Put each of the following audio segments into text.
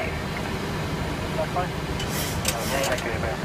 Thank you very much.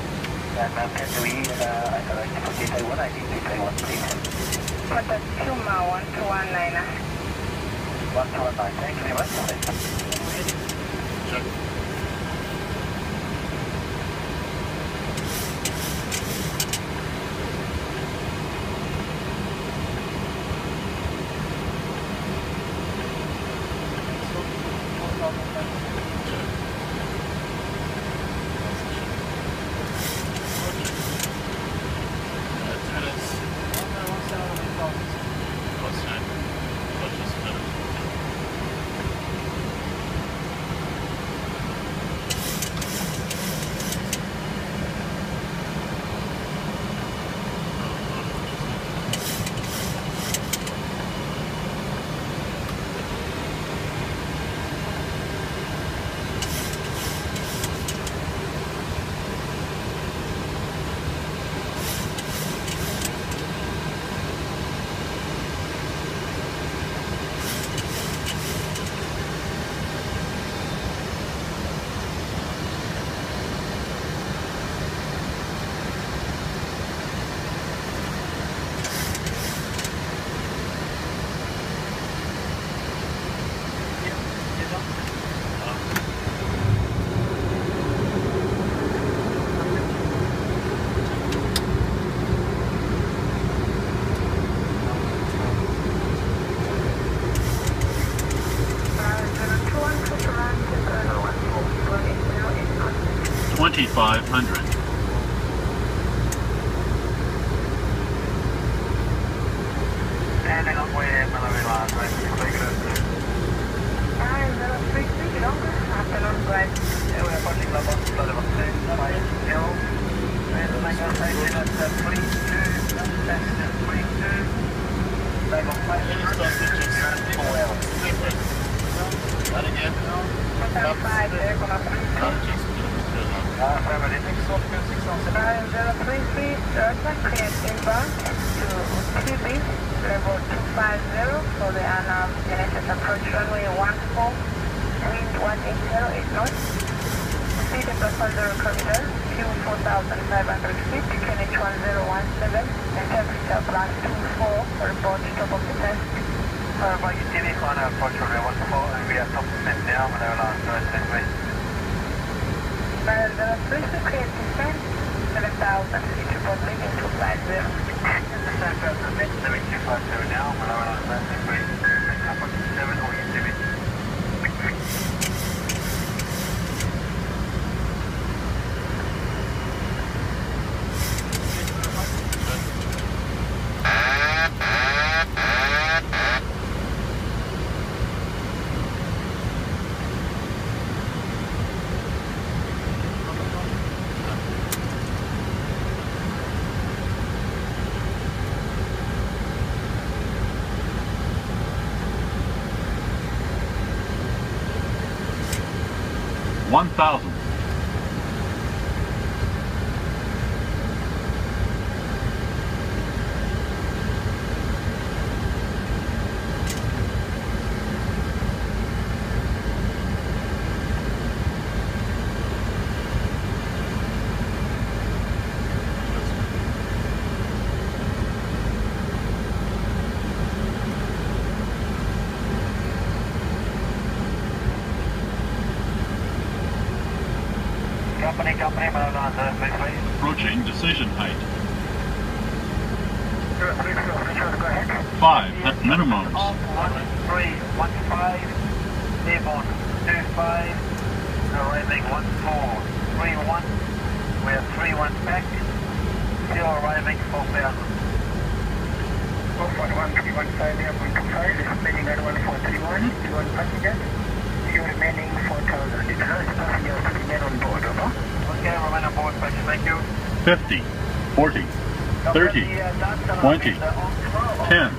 Approaching decision height. 5 at minimums. 1315, airborne 25, arriving 1431. We have 31 back. Still arriving 4,000. 441 airborne 25 is remaining at 1431. 21 passengers. You remaining 4,000. It's not passengers to remain on board, over. Okay, remain on board, thank you. 50, 40, 30, 20, 10.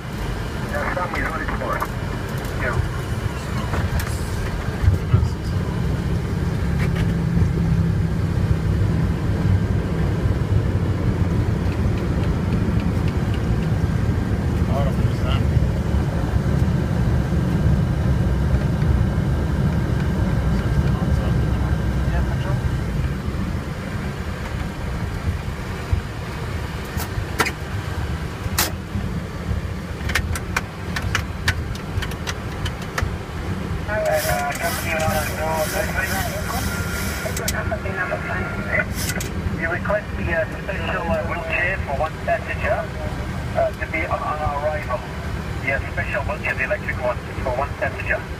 request the special wheelchair for one passenger to be on our arrival. The special wheelchair, the electric one, for one passenger.